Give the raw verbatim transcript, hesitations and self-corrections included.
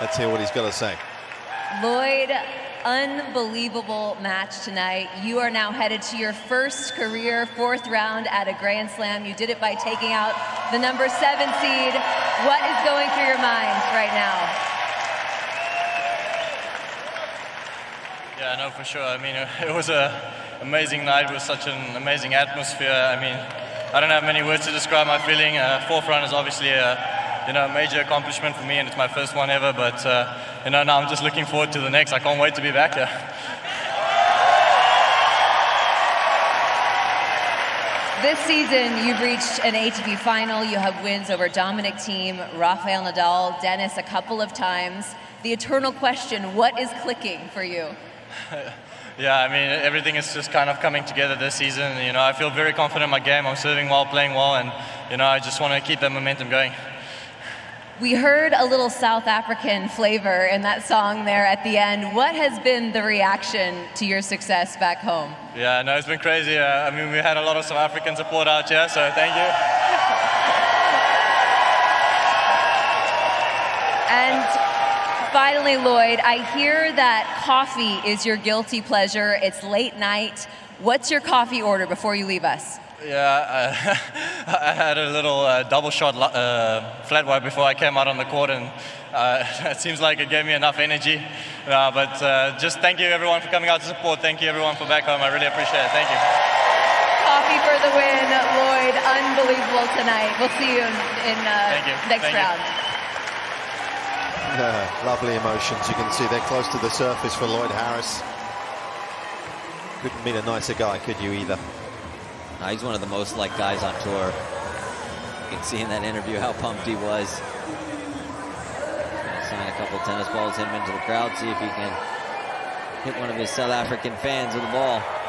Let's hear what he's got to say. Lloyd, unbelievable match tonight. You are now headed to your first career fourth round at a Grand Slam. You did it by taking out the number seven seed. What is going through your mind right now? Yeah, no, for sure. I mean, it was an amazing night with such an amazing atmosphere. I mean, I don't have many words to describe my feeling. Uh, fourth round is obviously a you know, major accomplishment for me, and it's my first one ever, but uh, you know, now I'm just looking forward to the next. I can't wait to be back here. This season, you've reached an A T P final. You have wins over Dominic Thiem, Rafael Nadal, Dennis a couple of times. The eternal question, what is clicking for you? Yeah, I mean, everything is just kind of coming together this season. You know, I feel very confident in my game. I'm serving well, playing well, and you know, I just want to keep that momentum going. We heard a little South African flavor in that song there at the end. What has been the reaction to your success back home? Yeah, no, it's been crazy. Uh, I mean, we had a lot of South African support out here, so thank you. And finally, Lloyd, I hear that coffee is your guilty pleasure. It's late night. What's your coffee order before you leave us? Yeah, uh, I had a little uh, double shot uh, flat white before I came out on the court, and uh, it seems like it gave me enough energy. Uh, but uh, just thank you everyone for coming out to support. Thank you everyone for back home. I really appreciate it. Thank you. Coffee for the win, Lloyd. Unbelievable tonight. We'll see you in, in uh, you. next thank round. Uh, lovely emotions. You can see they're close to the surface for Lloyd Harris. Couldn't meet a nicer guy, could you either? Uh, he's one of the most liked guys on tour. You can see in that interview how pumped he was. Gonna sign a couple tennis balls him into the crowd, see if he can hit one of his South African fans with the ball.